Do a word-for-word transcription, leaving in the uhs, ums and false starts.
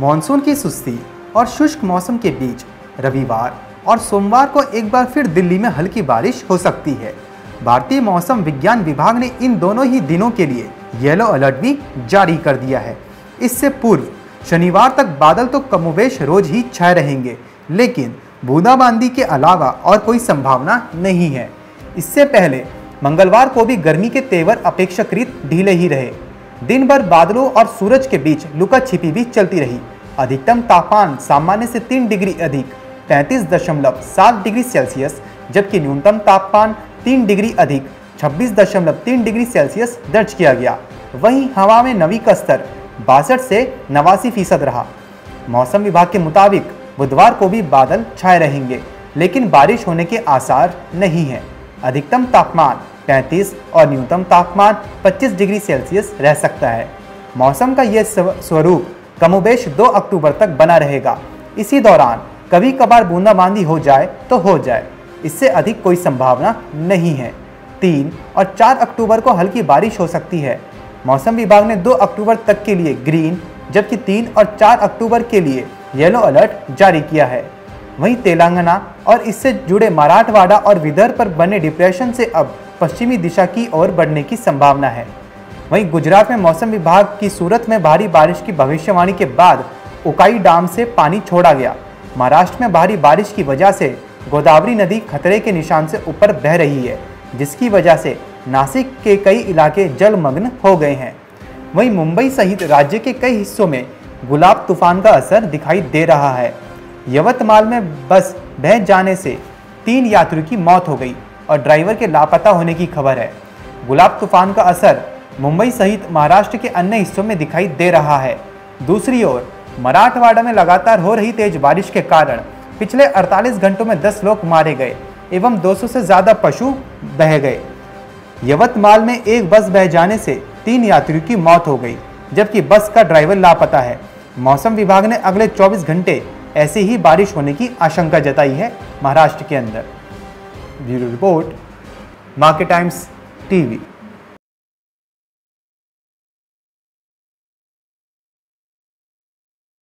Monsoon की सुस्ती और शुष्क मौसम के बीच रविवार और सोमवार को एक बार फिर दिल्ली में हल्की बारिश हो सकती है। भारतीय मौसम विज्ञान विभाग ने इन दोनों ही दिनों के लिए येलो अलर्ट भी जारी कर दिया है। इससे पूर्व शनिवार तक बादल तो कमोबेश रोज ही छाए रहेंगे, लेकिन बूंदाबांदी के अलावा और कोई संभावना नहीं है। इससे पहले मंगलवार को भी गर्मी के तेवर अपेक्षाकृत ढीले ही रहे। दिन भर बादलों और सूरज के बीच लुका छिपी भी चलती रही। अधिकतम तापमान सामान्य से तीन डिग्री अधिक पैंतीस दशमलव सात डिग्री सेल्सियस, जबकि न्यूनतम तापमान तीन डिग्री अधिक छब्बीस दशमलव तीन डिग्री सेल्सियस दर्ज किया गया। वहीं हवा में नमी का स्तर बासठ से नवासी फीसद रहा। मौसम विभाग के मुताबिक बुधवार को भी बादल छाए रहेंगे, लेकिन बारिश होने के आसार नहीं हैं। अधिकतम तापमान पैंतीस और न्यूनतम तापमान पच्चीस डिग्री सेल्सियस रह सकता है। मौसम का यह स्वरूप कमोबेश दो अक्टूबर तक बना रहेगा। इसी दौरान कभी कभार बूंदाबांदी हो जाए तो हो जाए, इससे अधिक कोई संभावना नहीं है। तीन और चार अक्टूबर को हल्की बारिश हो सकती है। मौसम विभाग ने दो अक्टूबर तक के लिए ग्रीन, जबकि तीन और चार अक्टूबर के लिए येलो अलर्ट जारी किया है। वहीं तेलंगाना और इससे जुड़े मराठवाड़ा और विदर्भ पर बने डिप्रेशन से अब पश्चिमी दिशा की ओर बढ़ने की संभावना है। वहीं गुजरात में मौसम विभाग की सूरत में भारी बारिश की भविष्यवाणी के बाद उकाई डैम से पानी छोड़ा गया। महाराष्ट्र में भारी बारिश की वजह से गोदावरी नदी खतरे के निशान से ऊपर बह रही है, जिसकी वजह से नासिक के कई इलाके जलमग्न हो गए हैं। वहीं मुंबई सहित राज्य के कई हिस्सों में गुलाब तूफान का असर दिखाई दे रहा है। यवतमाल में बस बह जाने से तीन यात्रियों की मौत हो गई और ड्राइवर के लापता होने की खबर है। गुलाब तूफान का असर मुंबई सहित महाराष्ट्र के अन्य हिस्सों में दिखाई दे रहा है। दूसरी ओर मराठवाड़ा में लगातार हो रही तेज बारिश के कारण पिछले अड़तालीस घंटों में दस लोग मारे गए एवं दो सौ से ज़्यादा पशु बह गए। यवतमाल में एक बस बह जाने से तीन यात्रियों की मौत हो गई, जबकि बस का ड्राइवर लापता है। मौसम विभाग ने अगले चौबीस घंटे ऐसी ही बारिश होने की आशंका जताई है महाराष्ट्र के अंदर। Bureau report, market times TV.